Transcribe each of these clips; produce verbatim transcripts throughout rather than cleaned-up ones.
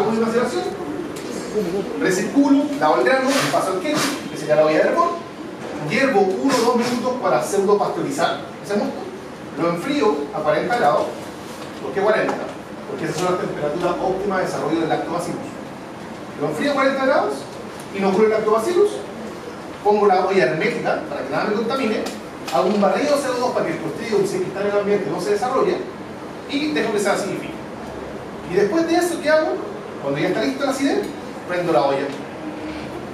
hago una maceración, recirculo, lavo el grano, paso el queso, le seca la olla de hervor, hiervo uno o dos minutos para pseudo pasteurizar ese mosto, lo enfrío a cuarenta grados. ¿Por qué cuarenta? Porque esas son las temperaturas óptimas de desarrollo del lactobacillus. Lo enfrío a cuarenta grados, inoculo el lactobacillus, pongo la olla hermética para que nada me contamine, hago un barrido de C O dos para que el costrillo dulce que está en el ambiente no se desarrolle y dejo que se acidifique. Y después de eso, ¿qué hago? Cuando ya está listo el acidez, prendo la olla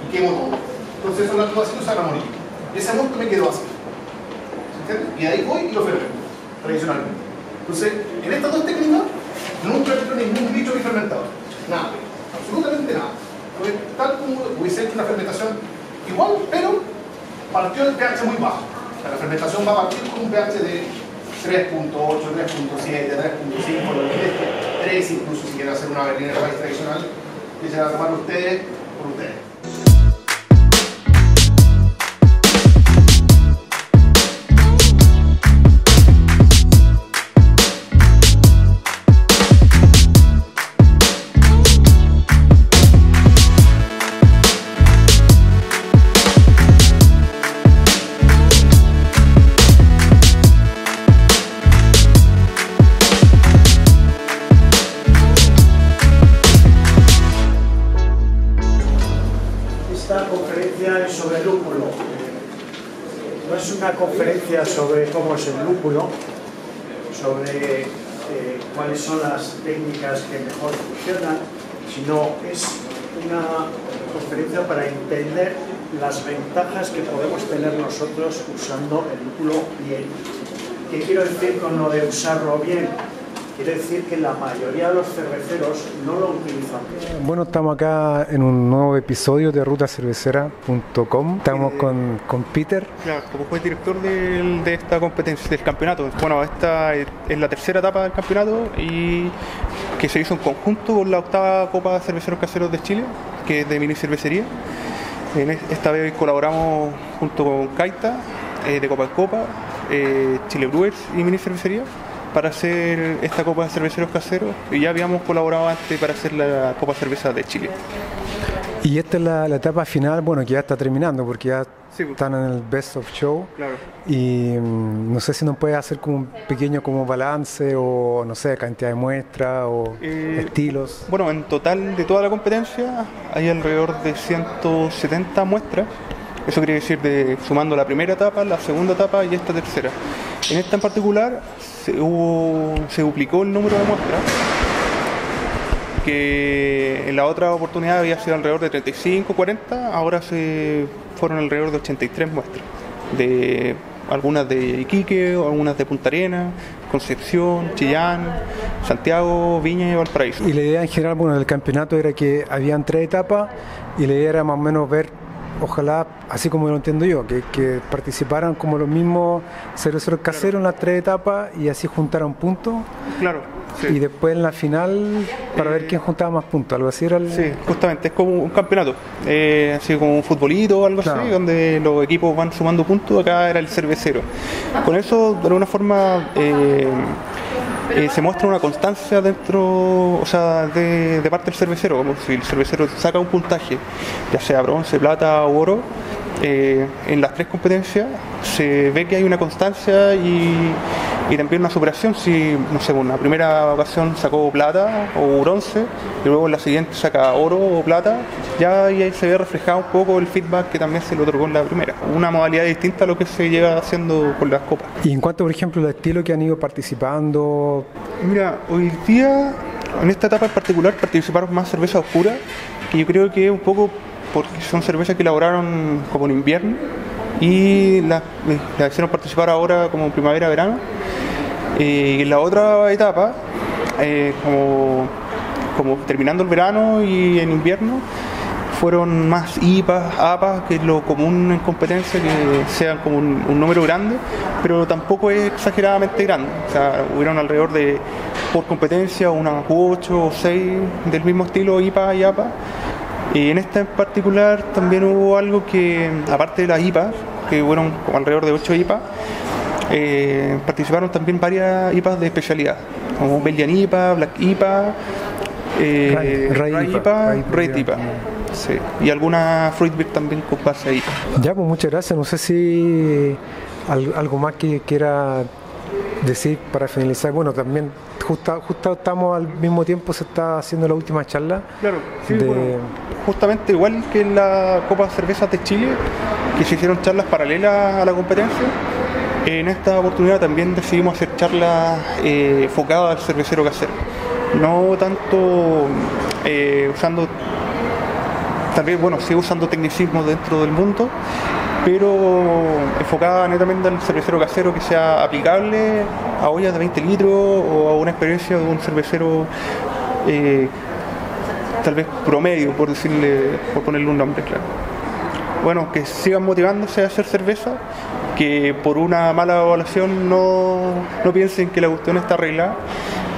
y quemo todo. Entonces esos lactobacillus se van a morir. Ese mosto me quedó así. ¿Se entiende? Y de ahí voy y lo fermento, tradicionalmente. Entonces, en estas dos técnicas, nunca he hecho ningún bicho bifermentador. Nada, absolutamente nada. Porque tal como hubiese hecho una fermentación igual, pero partió del pH muy bajo. O sea, la fermentación va a partir con un pH de tres punto ocho, tres punto siete, tres punto cinco, lo que es tres, incluso si quieren hacer una berlina rice tradicional, que se la toman ustedes por ustedes. Conferencia sobre cómo es el lúpulo, sobre eh, cuáles son las técnicas que mejor funcionan, sino es una conferencia para entender las ventajas que podemos tener nosotros usando el lúpulo bien. ¿Qué quiero decir con lo de usarlo bien? Quiere decir que la mayoría de los cerveceros no lo utilizan. Bueno, estamos acá en un nuevo episodio de Ruta Cervecera punto com. Estamos eh, con, con Peter. Claro, como fue director del, de esta competencia, del campeonato. Bueno, esta es la tercera etapa del campeonato y que se hizo en conjunto con la octava Copa de Cerveceros Caseros de Chile, que es de MiniCervecería. Esta vez colaboramos junto con Kaita, eh, de Copa en Copa, eh, ChileBruers y MiniCervecería, para hacer esta Copa de Cerveceros Caseros, y ya habíamos colaborado antes para hacer la Copa Cerveza de Chile. Y esta es la, la etapa final, bueno, que ya está terminando porque ya sí, pues, están en el Best of Show, claro. Y mmm, no sé si nos puedes hacer como un pequeño como balance o no sé, cantidad de muestras o eh, estilos. Bueno, en total de toda la competencia hay alrededor de ciento setenta muestras. Eso quiere decir de, sumando la primera etapa, la segunda etapa y esta tercera. En esta en particular se, hubo, se duplicó el número de muestras, que en la otra oportunidad había sido alrededor de treinta y cinco, cuarenta, ahora se fueron alrededor de ochenta y tres muestras, de algunas de Iquique, algunas de Punta Arenas, Concepción, Chillán, Santiago, Viña y Valparaíso. Y la idea en general, bueno, del campeonato era que habían tres etapas y la idea era más o menos ver, ojalá, así como lo entiendo yo, que, que participaran como los mismos cerveceros caseros, claro, en las tres etapas y así juntaran puntos. Claro. Sí. Y después en la final, para eh, ver quién juntaba más puntos, algo así era el... Sí, justamente, es como un campeonato, eh, así como un futbolito o algo, claro, así, donde los equipos van sumando puntos, acá era el cervecero. Con eso, de alguna forma, eh, eh, se muestra una constancia dentro, o sea, de, de parte del cervecero, como si el cervecero saca un puntaje, ya sea bronce, plata o oro, eh, en las tres competencias se ve que hay una constancia y... Y también una superación, si, no sé, en la primera ocasión sacó plata o bronce, y luego en la siguiente saca oro o plata, ya ahí se ve reflejado un poco el feedback que también se le otorgó en la primera. Una modalidad distinta a lo que se lleva haciendo con las copas. Y en cuanto, por ejemplo, al estilo que han ido participando... Mira, hoy día, en esta etapa en particular, participaron más cerveza oscura, que yo creo que un poco porque son cervezas que elaboraron como en invierno, y las la hicieron participar ahora como primavera-verano. Y en la otra etapa, eh, como, como terminando el verano y en invierno, fueron más I P As, A P As, que es lo común en competencia, que sean como un, un número grande, pero tampoco es exageradamente grande. O sea, hubieron alrededor de, por competencia, unas ocho o seis del mismo estilo, I P A y A P A. Y en esta en particular también hubo algo que, aparte de las I P As, que fueron como alrededor de ocho I P As, Eh, participaron también varias I P As de especialidad, como Belgian I P A, Black I P A, eh, Ray, Ray Ipa, Ipa, Ray Ray Ipa. Ipa. Sí. Y alguna fruit beer también con base ahí. Ya, pues muchas gracias. No sé si algo más que quiera decir para finalizar. Bueno, también justo, justo estamos al mismo tiempo, se está haciendo la última charla. Claro, sí, de... bueno, justamente igual que en la Copa de Cervezas de Chile, que se hicieron charlas paralelas a la competencia, en esta oportunidad también decidimos hacer charlas eh, enfocadas al cervecero casero. No tanto eh, usando, tal vez, bueno, sí usando tecnicismos dentro del mundo, pero enfocada netamente al cervecero casero, que sea aplicable a ollas de veinte litros o a una experiencia de un cervecero eh, tal vez promedio, por decirle, por ponerle un nombre claro. Bueno, que sigan motivándose a hacer cerveza, que por una mala evaluación no, no piensen que la cuestión está arreglada,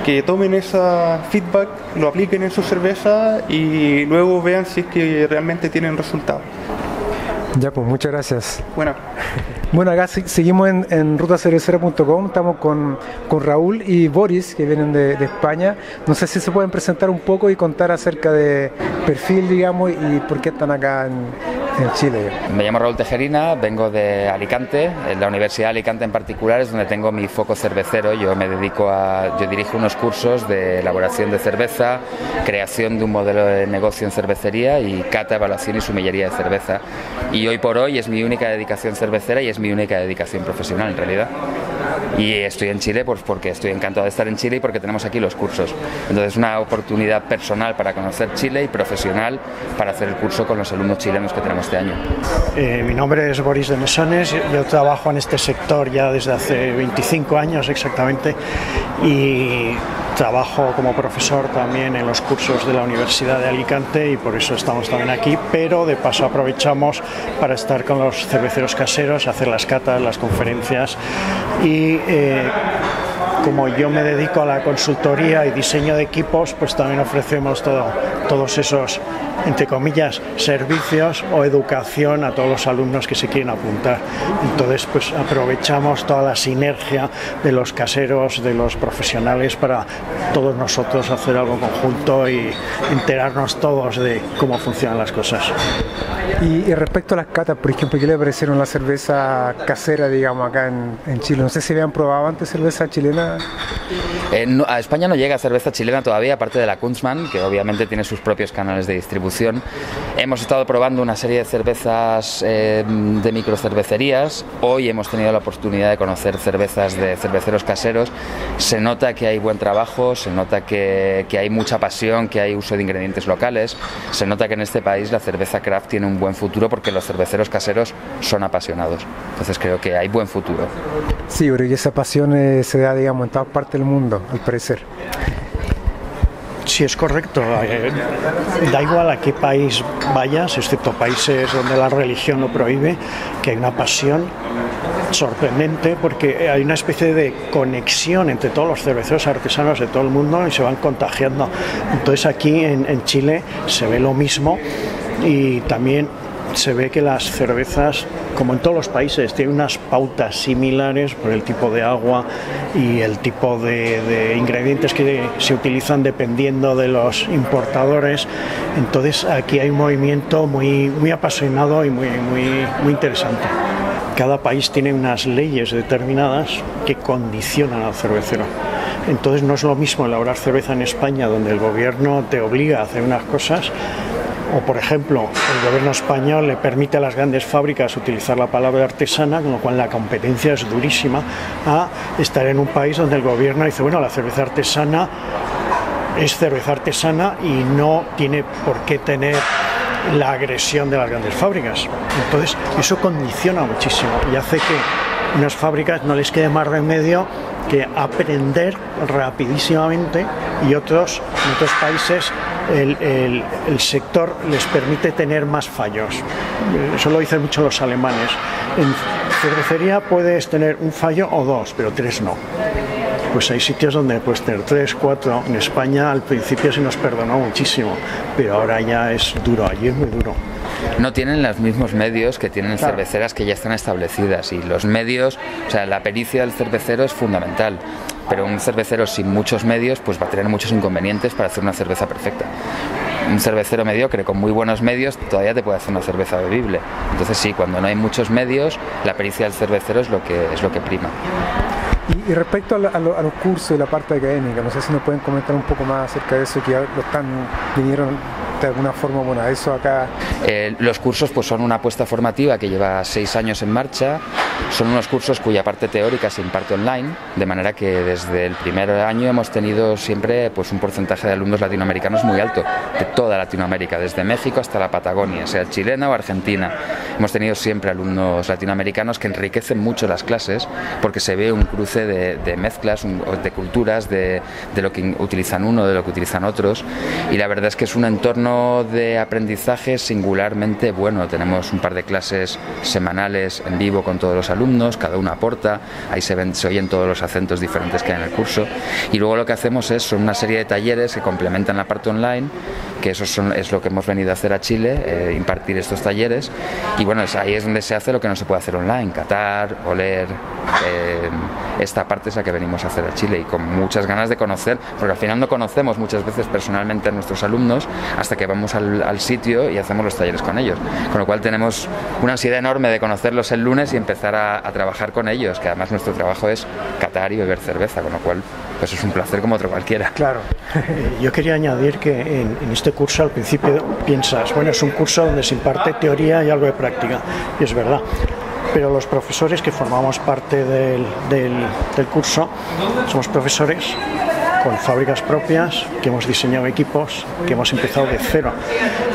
que tomen esa feedback, lo apliquen en su cerveza y luego vean si es que realmente tienen resultados. Ya, pues muchas gracias. Bueno, bueno acá seguimos en, en ruta cervecera punto com, estamos con, con Raúl y Boris, que vienen de, de España. No sé si se pueden presentar un poco y contar acerca de perfil, digamos, y por qué están acá en, en Chile. Me llamo Raúl Tejerina, vengo de Alicante, en la Universidad de Alicante en particular es donde tengo mi foco cervecero. Yo me dedico a, yo dirijo unos cursos de elaboración de cerveza, creación de un modelo de negocio en cervecería y cata, evaluación y sumillería de cerveza. Y hoy por hoy es mi única dedicación cervecera y es mi única dedicación profesional en realidad. Y estoy en Chile pues porque estoy encantado de estar en Chile y porque tenemos aquí los cursos. Entonces una oportunidad personal para conocer Chile y profesional para hacer el curso con los alumnos chilenos que tenemos este año. Eh, mi nombre es Boris de Mesones, yo trabajo en este sector ya desde hace veinticinco años exactamente y trabajo como profesor también en los cursos de la Universidad de Alicante y por eso estamos también aquí, pero de paso aprovechamos para estar con los cerveceros caseros, hacer las catas, las conferencias y eh, como yo me dedico a la consultoría y diseño de equipos, pues también ofrecemos todo, todos esos, entre comillas, servicios o educación a todos los alumnos que se quieren apuntar. Entonces, pues aprovechamos toda la sinergia de los caseros, de los profesionales, para todos nosotros hacer algo conjunto y enterarnos todos de cómo funcionan las cosas. Y, y respecto a las catas, por ejemplo, ¿qué le parecieron la cerveza casera, digamos, acá en, en Chile? No sé si habían probado antes cerveza chilena. Eh, no, a España no llega cerveza chilena todavía, aparte de la Kunstmann, que obviamente tiene sus propios canales de distribución. Hemos estado probando una serie de cervezas eh, de microcervecerías. Hoy hemos tenido la oportunidad de conocer cervezas de cerveceros caseros. Se nota que hay buen trabajo, se nota que, que hay mucha pasión, que hay uso de ingredientes locales. Se nota que en este país la cerveza craft tiene un buen futuro porque los cerveceros caseros son apasionados. Entonces creo que hay buen futuro. Sí, pero esa pasión eh, se da, digamos, en todas partes del mundo, al parecer. Sí, es correcto. Da igual a qué país vayas, excepto países donde la religión lo prohíbe, que hay una pasión sorprendente porque hay una especie de conexión entre todos los cerveceros artesanos de todo el mundo y se van contagiando. Entonces aquí en, en Chile se ve lo mismo y también se ve que las cervezas, como en todos los países, tienen unas pautas similares por el tipo de agua y el tipo de, de ingredientes que se utilizan dependiendo de los importadores. Entonces aquí hay un movimiento muy, muy apasionado y muy, muy, muy interesante. Cada país tiene unas leyes determinadas que condicionan al cervecero. Entonces no es lo mismo elaborar cerveza en España, donde el gobierno te obliga a hacer unas cosas, o por ejemplo, el gobierno español le permite a las grandes fábricas utilizar la palabra artesana, con lo cual la competencia es durísima, a estar en un país donde el gobierno dice, bueno, la cerveza artesana es cerveza artesana y no tiene por qué tener la agresión de las grandes fábricas. Entonces, eso condiciona muchísimo y hace que unas fábricas no les quede más remedio que aprender rapidísimamente y otros, en otros países el, el, el sector les permite tener más fallos. Eso lo dicen mucho los alemanes. En cervecería puedes tener un fallo o dos, pero tres no. Pues hay sitios donde puedes tener tres, cuatro. En España al principio se nos perdonó muchísimo, pero ahora ya es duro, allí es muy duro. No tienen los mismos medios que tienen claro. cerveceras que ya están establecidas y los medios, o sea, la pericia del cervecero es fundamental. pero un cervecero sin muchos medios pues va a tener muchos inconvenientes para hacer una cerveza perfecta. Un cervecero mediocre con muy buenos medios todavía te puede hacer una cerveza bebible. Entonces sí, cuando no hay muchos medios, la pericia del cervecero es lo que, es lo que prima. Y, y respecto a, la, a, lo, a los cursos y la parte académica, no sé si nos pueden comentar un poco más acerca de eso, que ya lo están, vinieron de alguna forma, bueno, eso acá... Eh, los cursos pues son una apuesta formativa que lleva seis años en marcha. Son unos cursos cuya parte teórica se imparte online, de manera que desde el primer año hemos tenido siempre pues un porcentaje de alumnos latinoamericanos muy alto, de toda Latinoamérica, desde México hasta la Patagonia, sea chilena o argentina. Hemos tenido siempre alumnos latinoamericanos que enriquecen mucho las clases porque se ve un cruce de, de mezclas, un, de culturas, de, de lo que utilizan uno, de lo que utilizan otros, y la verdad es que es un entorno de aprendizaje singularmente bueno. Tenemos un par de clases semanales en vivo con todos los alumnos, cada uno aporta, ahí se, ven, se oyen todos los acentos diferentes que hay en el curso, y luego lo que hacemos es son una serie de talleres que complementan la parte online, que eso son, es lo que hemos venido a hacer a Chile, eh, impartir estos talleres, y bueno, es, ahí es donde se hace lo que no se puede hacer online, catar, oler, eh, esta parte es la que venimos a hacer a Chile, y con muchas ganas de conocer, porque al final no conocemos muchas veces personalmente a nuestros alumnos hasta que que vamos al, al sitio y hacemos los talleres con ellos, con lo cual tenemos una ansiedad enorme de conocerlos el lunes y empezar a, a trabajar con ellos, que además nuestro trabajo es catar y beber cerveza, con lo cual pues es un placer como otro cualquiera. Claro, yo quería añadir que en, en este curso al principio piensas, bueno, es un curso donde se imparte teoría y algo de práctica, y es verdad, pero los profesores que formamos parte del, del, del curso somos profesores con fábricas propias, que hemos diseñado equipos, que hemos empezado de cero.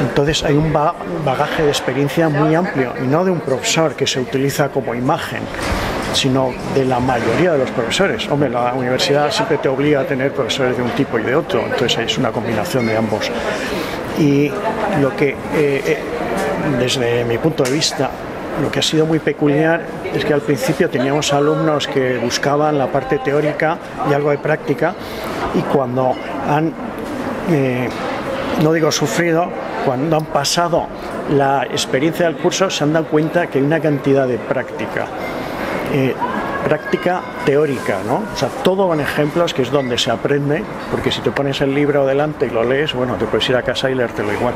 Entonces hay un bagaje de experiencia muy amplio, y no de un profesor que se utiliza como imagen, sino de la mayoría de los profesores. Hombre, la universidad siempre te obliga a tener profesores de un tipo y de otro, entonces es una combinación de ambos. Y lo que, eh, eh, desde mi punto de vista, lo que ha sido muy peculiar es que al principio teníamos alumnos que buscaban la parte teórica y algo de práctica, y cuando han, eh, no digo sufrido, cuando han pasado la experiencia del curso se han dado cuenta que hay una cantidad de práctica, eh, práctica teórica, ¿no? O sea, todo en ejemplos, que es donde se aprende, porque si te pones el libro delante y lo lees, bueno, te puedes ir a casa y leértelo igual.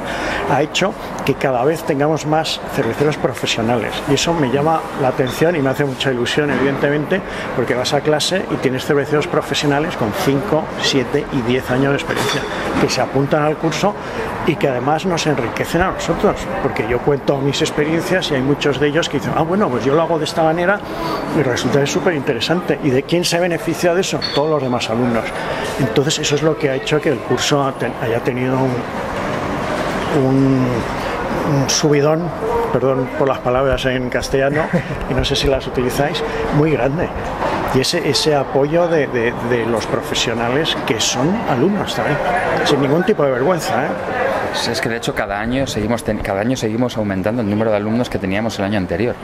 Ha hecho que cada vez tengamos más cerveceros profesionales, y eso me llama la atención y me hace mucha ilusión, evidentemente, porque vas a clase y tienes cerveceros profesionales con cinco, siete y diez años de experiencia, que se apuntan al curso y que además nos enriquecen a nosotros, porque yo cuento mis experiencias y hay muchos de ellos que dicen, ah, bueno, pues yo lo hago de esta manera y resulta súper interesante. ¿Y de quién se beneficia de eso? Todos los demás alumnos. Entonces eso es lo que ha hecho que el curso haya tenido un, un, un subidón, perdón por las palabras en castellano, y no sé si las utilizáis, muy grande. Y ese, ese apoyo de, de, de los profesionales que son alumnos también, sin ningún tipo de vergüenza, ¿eh? Pues es que de hecho cada año seguimos cada año seguimos aumentando el número de alumnos que teníamos el año anterior.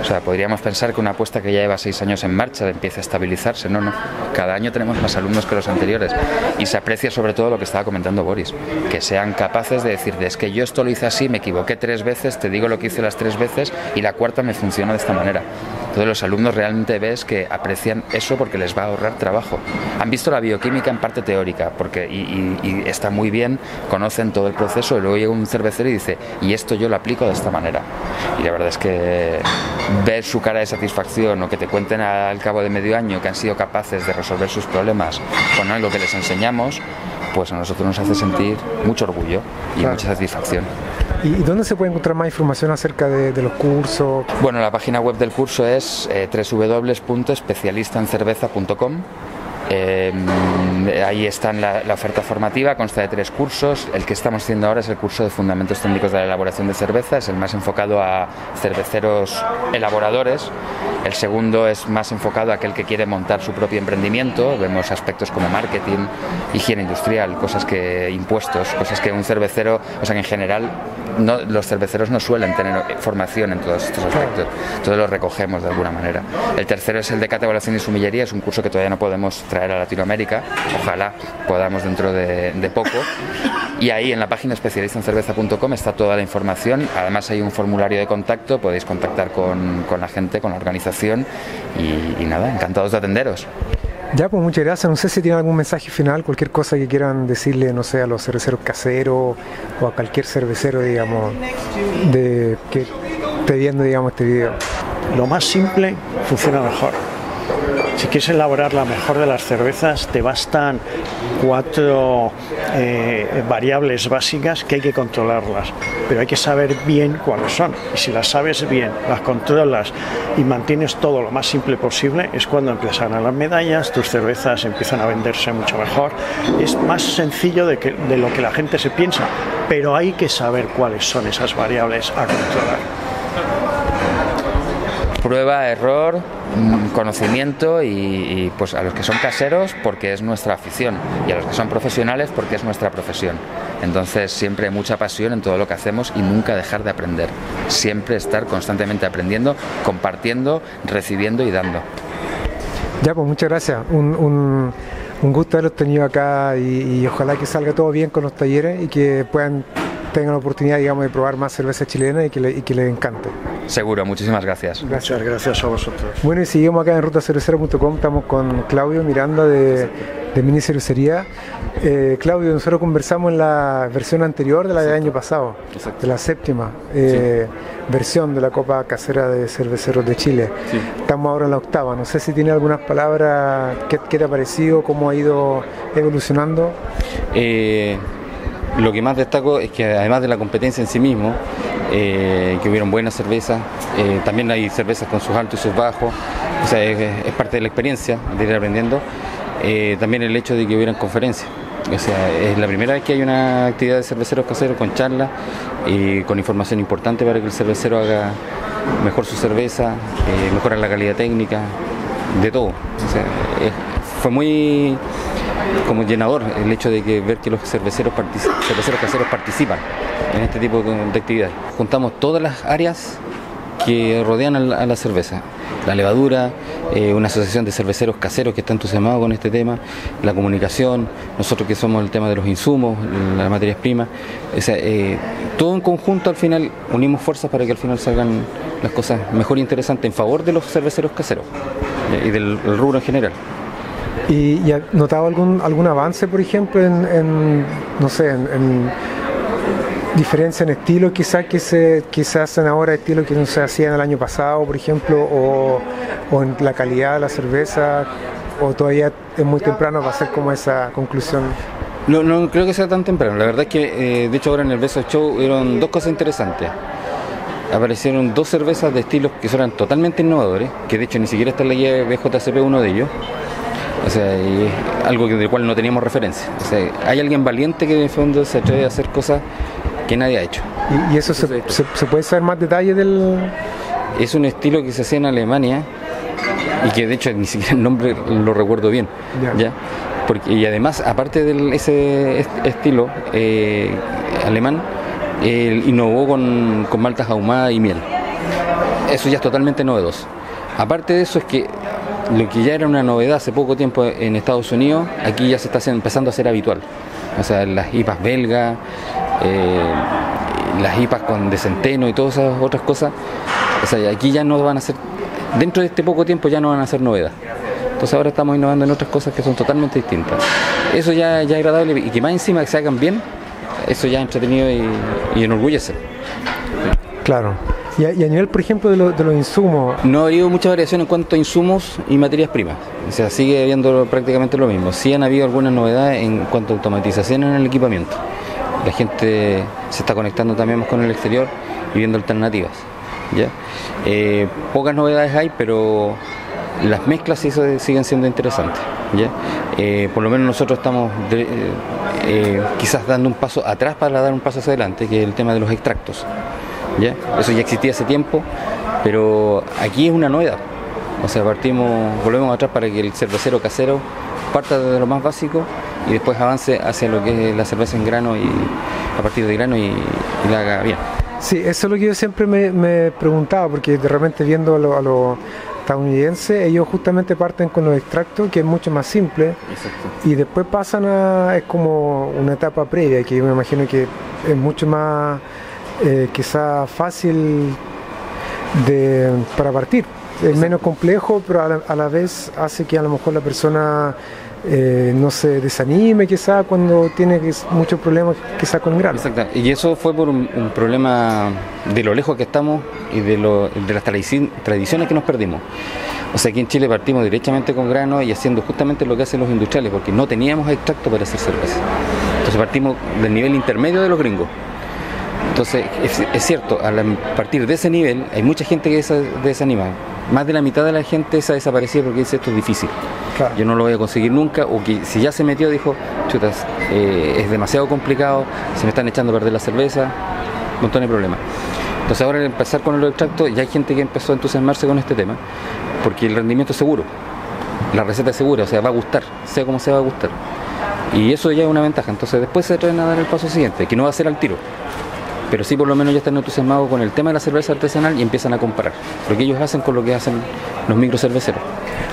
O sea, podríamos pensar que una apuesta que ya lleva seis años en marcha empieza a estabilizarse. No, no. Cada año tenemos más alumnos que los anteriores. Y se aprecia sobre todo lo que estaba comentando Boris, que sean capaces de decir, es que yo esto lo hice así, me equivoqué tres veces, te digo lo que hice las tres veces y la cuarta me funcionó de esta manera. Entonces los alumnos realmente ves que aprecian eso porque les va a ahorrar trabajo. Han visto la bioquímica en parte teórica porque y, y, y está muy bien, conocen todo el proceso. Y luego llega un cervecero y dice, y esto yo lo aplico de esta manera, y la verdad es que ver su cara de satisfacción o que te cuenten al cabo de medio año que han sido capaces de resolver sus problemas con algo que les enseñamos, pues a nosotros nos hace sentir mucho orgullo y claro, mucha satisfacción. ¿Y dónde se puede encontrar más información acerca de, de los cursos? Bueno, la página web del curso es eh, w w w punto especialista en cerveza punto com. Eh, ahí está la, la oferta formativa, consta de tres cursos. El que estamos haciendo ahora es el curso de Fundamentos Técnicos de la Elaboración de Cerveza, es el más enfocado a cerveceros elaboradores. El segundo es más enfocado a aquel que quiere montar su propio emprendimiento. Vemos aspectos como marketing, higiene industrial, cosas que impuestos, cosas que un cervecero, o sea que en general no, los cerveceros no suelen tener formación en todos estos aspectos, entonces los recogemos de alguna manera. El tercero es el de Categoración y Sumillería, es un curso que todavía no podemos traer a Latinoamérica, ojalá podamos dentro de, de poco, y ahí en la página especialista en cerveza punto com está toda la información. Además hay un formulario de contacto, podéis contactar con, con la gente, con la organización, y, y nada, encantados de atenderos. Ya, pues muchas gracias. No sé si tienen algún mensaje final, cualquier cosa que quieran decirle, no sé, a los cerveceros caseros o a cualquier cervecero, digamos, de, que esté viendo, digamos, este video. Lo más simple funciona mejor. Si quieres elaborar la mejor de las cervezas, te bastan cuatro eh, variables básicas que hay que controlarlas, pero hay que saber bien cuáles son. Y si las sabes bien, las controlas y mantienes todo lo más simple posible, es cuando empiezan a ganar las medallas, tus cervezas empiezan a venderse mucho mejor. Es más sencillo de, que, de lo que la gente se piensa, pero hay que saber cuáles son esas variables a controlar. Prueba, error, conocimiento y, y pues a los que son caseros porque es nuestra afición y a los que son profesionales porque es nuestra profesión. Entonces siempre mucha pasión en todo lo que hacemos y nunca dejar de aprender. Siempre estar constantemente aprendiendo, compartiendo, recibiendo y dando. Ya, pues muchas gracias. Un, un, un gusto haberos tenido acá y, y ojalá que salga todo bien con los talleres y que puedan tengan la oportunidad, digamos, de probar más cerveza chilena y que le, y que les encante. Seguro, muchísimas gracias. Gracias, gracias a vosotros. Bueno, y seguimos acá en ruta cervecera punto com, estamos con Claudio Miranda de, de MiniCervecería. Eh, Claudio, nosotros conversamos en la versión anterior de la del año pasado, de la séptima eh, sí. versión de la Copa Casera de Cerveceros de Chile. Sí. Estamos ahora en la octava, no sé si tiene algunas palabras, ¿qué, qué te ha parecido, cómo ha ido evolucionando? Eh... Lo que más destaco es que además de la competencia en sí mismo, eh, que hubieron buenas cervezas, eh, también hay cervezas con sus altos y sus bajos, o sea, es, es parte de la experiencia de ir aprendiendo, eh, también el hecho de que hubieran conferencias, o sea, es la primera vez que hay una actividad de cerveceros caseros con charlas y con información importante para que el cervecero haga mejor su cerveza, eh, mejora la calidad técnica, de todo, o sea, eh, fue muy... como llenador el hecho de que ver que los cerveceros, cerveceros caseros participan en este tipo de actividades. Juntamos todas las áreas que rodean a la, a la cerveza, la levadura, eh, una asociación de cerveceros caseros que está entusiasmado con este tema, la comunicación, nosotros que somos el tema de los insumos, las materias primas, o sea, eh, todo en conjunto al final unimos fuerzas para que al final salgan las cosas mejor e interesantes en favor de los cerveceros caseros eh, y del rubro en general. ¿Y, y ha notado algún algún avance, por ejemplo, en, en no sé, en, en diferencia en estilo quizás que se que se hacen ahora, estilos que no se hacían el año pasado, por ejemplo, o, o en la calidad de la cerveza, o todavía es muy temprano para hacer como esa conclusión? No, no creo que sea tan temprano. La verdad es que, eh, de hecho, ahora en el Beso Show eran dos cosas interesantes. Aparecieron dos cervezas de estilos que eran totalmente innovadores, que de hecho ni siquiera está en la guía B J C P uno de ellos. O sea, y algo del cual no teníamos referencia. O sea, hay alguien valiente que en el fondo se atreve a hacer cosas que nadie ha hecho. ¿Y, y eso se, se, se puede saber más detalles del...? Es un estilo que se hacía en Alemania y que de hecho ni siquiera el nombre lo recuerdo bien. Yeah. ¿Ya? Porque, y además, aparte de ese est estilo eh, alemán, eh, innovó con, con maltas ahumadas y miel. Eso ya es totalmente novedoso. Aparte de eso es que lo que ya era una novedad hace poco tiempo en Estados Unidos, aquí ya se está empezando a ser habitual. O sea, las I P As belgas, eh, las I P As con de centeno y todas esas otras cosas, o sea, aquí ya no van a ser, dentro de este poco tiempo ya no van a ser novedad. Entonces ahora estamos innovando en otras cosas que son totalmente distintas. Eso ya, ya es agradable y que más encima que se hagan bien, eso ya es entretenido y, y enorgullece. Claro. Y a, y a nivel, por ejemplo, de, lo, de los insumos... No ha habido mucha variación en cuanto a insumos y materias primas. O sea, sigue habiendo prácticamente lo mismo. Sí han habido algunas novedades en cuanto a automatización en el equipamiento. La gente se está conectando también más con el exterior y viendo alternativas. ¿Ya? Eh, pocas novedades hay, pero las mezclas sí siguen siendo interesantes. ¿Ya? Eh, por lo menos nosotros estamos de, eh, eh, quizás dando un paso atrás para dar un paso hacia adelante, que es el tema de los extractos. ¿Ya? Eso ya existía hace tiempo, pero aquí es una novedad. O sea, partimos, volvemos atrás para que el cervecero casero parta de lo más básico y después avance hacia lo que es la cerveza en grano y a partir de grano y, y la haga bien. Sí, eso es lo que yo siempre me, me preguntaba, porque de repente viendo a los lo estadounidenses, ellos justamente parten con los extractos, que es mucho más simple. Exacto. Y después pasan a, es como una etapa previa, que yo me imagino que es mucho más... Eh, quizá fácil de, para partir. es menos complejo, pero a la, a la vez hace que a lo mejor la persona eh, no se desanime quizá cuando tiene muchos problemas quizá con grano. Exacto, y eso fue por un, un problema de lo lejos que estamos y de, lo, de las tradiciones que nos perdimos. O sea, aquí en Chile partimos directamente con grano y haciendo justamente lo que hacen los industriales, porque no teníamos extracto para hacer cerveza. Entonces partimos del nivel intermedio de los gringos. Entonces, es, es cierto, al partir de ese nivel, hay mucha gente que se desanima. Más de la mitad de la gente se ha desaparecido porque dice, esto es difícil. Claro. Yo no lo voy a conseguir nunca, o que si ya se metió, dijo, chutas, eh, es demasiado complicado, se me están echando a perder la cerveza, un montón de problemas. Entonces ahora al empezar con los extractos, ya hay gente que empezó a entusiasmarse con este tema, porque el rendimiento es seguro, la receta es segura, o sea, va a gustar, sea como sea, va a gustar. Y eso ya es una ventaja, entonces después se traen a dar el paso siguiente, que no va a ser al tiro. Pero sí, por lo menos ya están entusiasmados con el tema de la cerveza artesanal y empiezan a comparar lo que ellos hacen con lo que hacen los microcerveceros.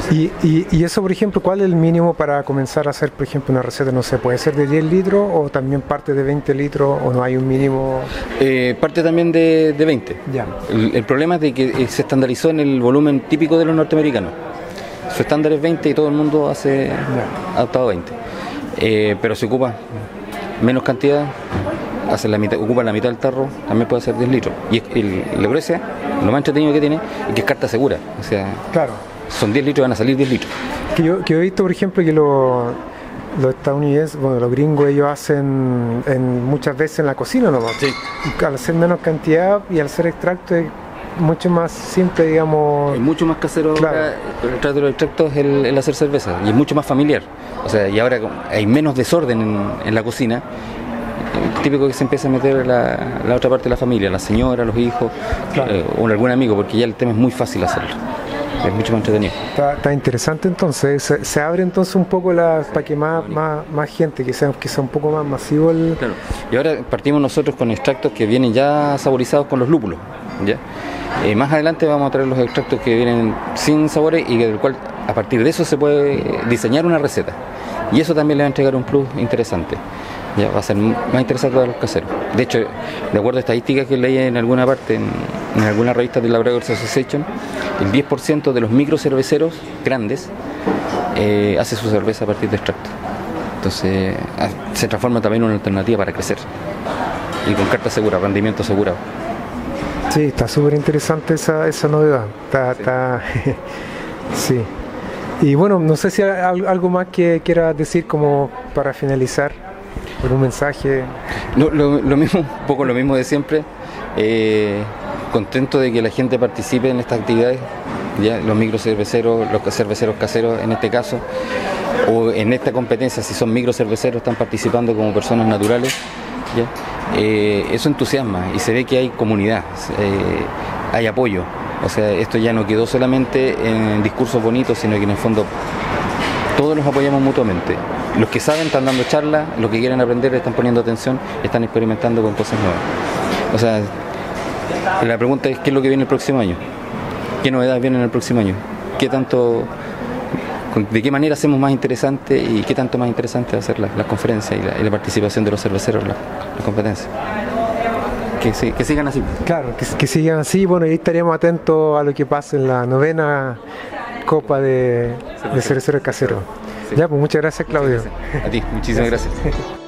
¿Y, y, y eso, por ejemplo, cuál es el mínimo para comenzar a hacer, por ejemplo, una receta? No sé, ¿puede ser de diez litros o también parte de veinte litros o no hay un mínimo? Eh, parte también de, de veinte. Ya. El, el problema es de que se estandarizó en el volumen típico de los norteamericanos. Su estándar es veinte y todo el mundo hace adaptado a veinte. Eh, pero se ocupa menos cantidad. Hacen la mitad, ocupan la mitad del tarro, también puede ser diez litros. Y el, la gruesa, lo más entretenido que tiene es que es carta segura. O sea, claro, son diez litros, van a salir diez litros. Que yo, que yo he visto, por ejemplo, que los lo estadounidenses, bueno, los gringos, ellos hacen en, muchas veces en la cocina, ¿no? Sí. Al hacer menos cantidad y al hacer extracto es mucho más simple, digamos. Es mucho más casero, claro. Ahora, el extracto es el, el hacer cerveza y es mucho más familiar. O sea, y ahora hay menos desorden en, en la cocina. Típico que se empieza a meter la, la otra parte de la familia, la señora, los hijos, claro, eh, o algún amigo, porque ya el tema es muy fácil hacerlo, es mucho más entretenido. Está, está interesante entonces, se, se abre entonces un poco la, sí, para que más, más, más gente, que sea, que sea un poco más masivo el... Claro. Y ahora partimos nosotros con extractos que vienen ya saborizados con los lúpulos, ¿ya? Eh, más adelante vamos a traer los extractos que vienen sin sabores y del cual a partir de eso se puede diseñar una receta. Y eso también le va a entregar un plus interesante. Ya, va a ser más interesante para los caseros. De hecho, de acuerdo a estadísticas que leí en alguna parte, en, en alguna revista de la Brewers Association, el diez por ciento de los microcerveceros grandes eh, hace su cerveza a partir de extracto. Entonces, se transforma también en una alternativa para crecer. Y con carta segura, rendimiento asegurado. Sí, está súper interesante esa, esa novedad. Está, sí. Está... sí. Y bueno, no sé si hay algo más que quieras decir como para finalizar. Por un mensaje. No, lo, lo mismo, un poco lo mismo de siempre. Eh, contento de que la gente participe en estas actividades, ya, los microcerveceros, los cerveceros caseros en este caso, o en esta competencia, si son microcerveceros, están participando como personas naturales, ya. Eh, eso entusiasma y se ve que hay comunidad, eh, hay apoyo. O sea, esto ya no quedó solamente en discursos bonitos, sino que en el fondo todos nos apoyamos mutuamente. Los que saben están dando charlas, los que quieren aprender están poniendo atención, están experimentando con cosas nuevas. O sea, la pregunta es, ¿qué es lo que viene el próximo año? ¿Qué novedades vienen el próximo año? ¿Qué tanto, de qué manera hacemos más interesante y qué tanto más interesante va a ser la, la conferencia y la, y la participación de los cerveceros, la, la competencia? Que, sí, que sigan así. Claro, que, que sigan así. Bueno, y estaremos atentos a lo que pase en la novena Copa de, de Cerveceros Caseros. Sí. Ya, pues muchas gracias, Claudio. Muchas gracias. A ti, muchísimas gracias. gracias.